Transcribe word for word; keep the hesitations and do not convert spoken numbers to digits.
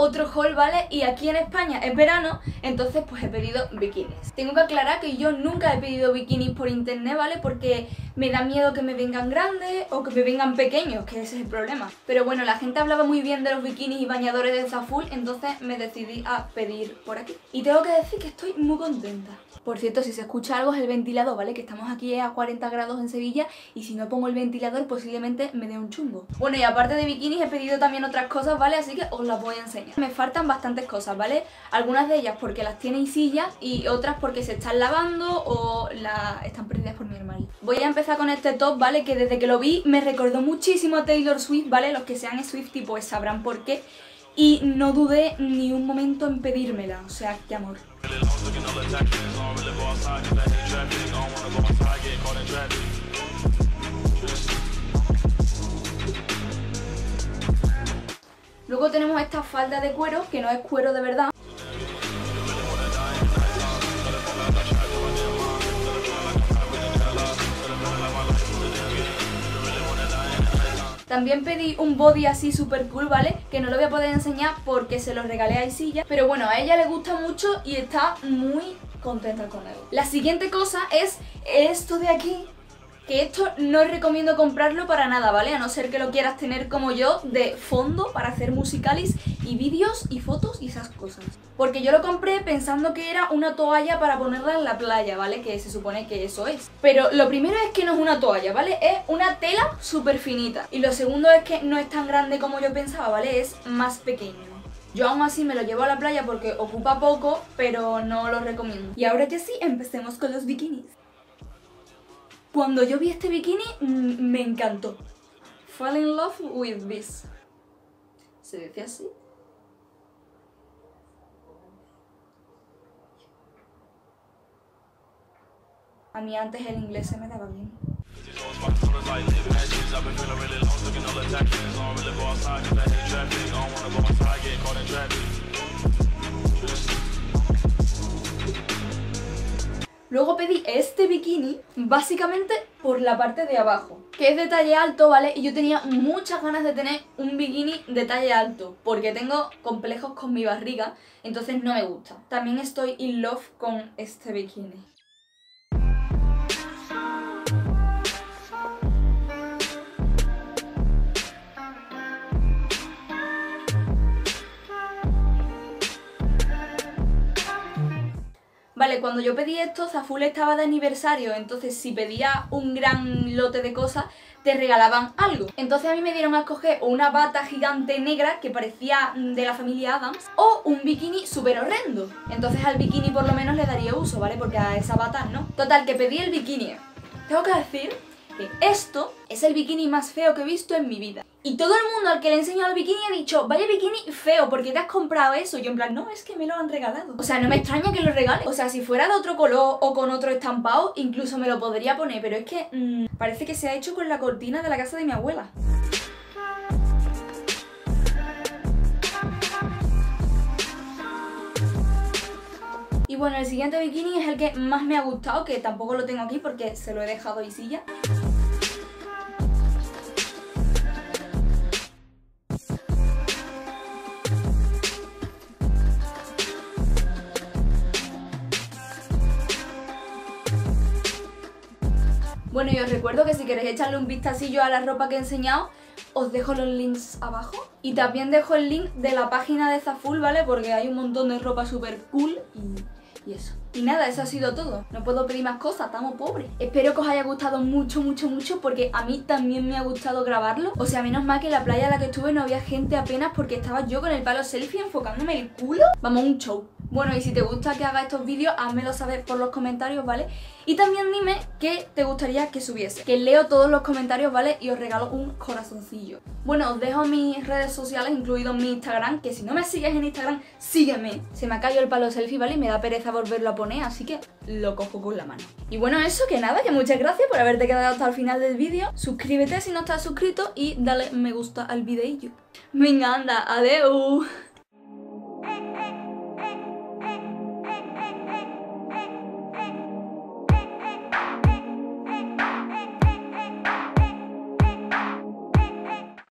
otro haul, ¿vale? Y aquí en España es verano, entonces pues he pedido bikinis. Tengo que aclarar que yo nunca he pedido bikinis por internet, ¿vale? Porque me da miedo que me vengan grandes o que me vengan pequeños, que ese es el problema. Pero bueno, la gente hablaba muy bien de los bikinis y bañadores de Zaful, entonces me decidí a pedir por aquí. Y tengo que decir que estoy muy contenta. Por cierto, si se escucha algo es el ventilador, ¿vale? Que estamos aquí a cuarenta grados en Sevilla y si no pongo el ventilador posiblemente me dé un chungo. Bueno, y aparte de bikinis he pedido también otras cosas, ¿vale? Así que os las voy a enseñar. Me faltan bastantes cosas, ¿vale? Algunas de ellas porque las tiene Isilla y otras porque se están lavando o la están perdidas por mi hermano. Voy a empezar con este top, ¿vale? Que desde que lo vi me recordó muchísimo a Taylor Swift, ¿vale? Los que sean Swifty pues sabrán por qué. Y no dudé ni un momento en pedírmela, o sea, qué amor. Luego tenemos esta falda de cuero, que no es cuero de verdad. También pedí un body así super cool, ¿vale? Que no lo voy a poder enseñar porque se lo regalé a Isilla. Pero bueno, a ella le gusta mucho y está muy contenta con él. La siguiente cosa es esto de aquí. Que esto no recomiendo comprarlo para nada, ¿vale? A no ser que lo quieras tener como yo de fondo para hacer musicalis y vídeos y fotos y esas cosas. Porque yo lo compré pensando que era una toalla para ponerla en la playa, ¿vale? Que se supone que eso es. Pero lo primero es que no es una toalla, ¿vale? Es una tela súper finita. Y lo segundo es que no es tan grande como yo pensaba, ¿vale? Es más pequeño. Yo aún así me lo llevo a la playa porque ocupa poco, pero no lo recomiendo. Y ahora que sí, empecemos con los bikinis. Cuando yo vi este bikini, me encantó. Fall in love with this. ¿Se dice así? A mí antes el inglés se me daba bien. Luego pedí este bikini básicamente por la parte de abajo, que es de talle alto, ¿vale? Y yo tenía muchas ganas de tener un bikini de talle alto, porque tengo complejos con mi barriga, entonces no me gusta. También estoy in love con este bikini. Vale, cuando yo pedí esto, Zaful estaba de aniversario, entonces si pedía un gran lote de cosas, te regalaban algo. Entonces a mí me dieron a escoger una bata gigante negra que parecía de la familia Adams o un bikini súper horrendo. Entonces al bikini por lo menos le daría uso, ¿vale? Porque a esa bata no. Total, que pedí el bikini. Tengo que decir que esto es el bikini más feo que he visto en mi vida. Y todo el mundo al que le he enseñado el bikini ha dicho, vaya bikini feo, ¿por qué te has comprado eso? Yo en plan, no, es que me lo han regalado. O sea, no me extraña que lo regalen. O sea, si fuera de otro color o con otro estampado, incluso me lo podría poner. Pero es que mmm, parece que se ha hecho con la cortina de la casa de mi abuela. Y bueno, el siguiente bikini es el que más me ha gustado, que tampoco lo tengo aquí porque se lo he dejado a Isilla. Bueno, y os recuerdo que si queréis echarle un vistacillo a la ropa que he enseñado, os dejo los links abajo. Y también dejo el link de la página de Zaful, ¿vale? Porque hay un montón de ropa súper cool y, y eso. Y nada, eso ha sido todo. No puedo pedir más cosas, estamos pobres. Espero que os haya gustado mucho, mucho, mucho, porque a mí también me ha gustado grabarlo. O sea, menos mal que en la playa en la que estuve no había gente apenas porque estaba yo con el palo selfie enfocándome el culo. Vamos, un show. Bueno, y si te gusta que haga estos vídeos, házmelo saber por los comentarios, ¿vale? Y también dime qué te gustaría que subiese, que leo todos los comentarios, ¿vale? Y os regalo un corazoncillo. Bueno, os dejo mis redes sociales, incluido mi Instagram, que si no me sigues en Instagram, sígueme. Se me ha caído el palo selfie, ¿vale? Y me da pereza volverlo a poner, así que lo cojo con la mano. Y bueno, eso, que nada, que muchas gracias por haberte quedado hasta el final del vídeo. Suscríbete si no estás suscrito y dale me gusta al videillo. Venga, anda, adeu.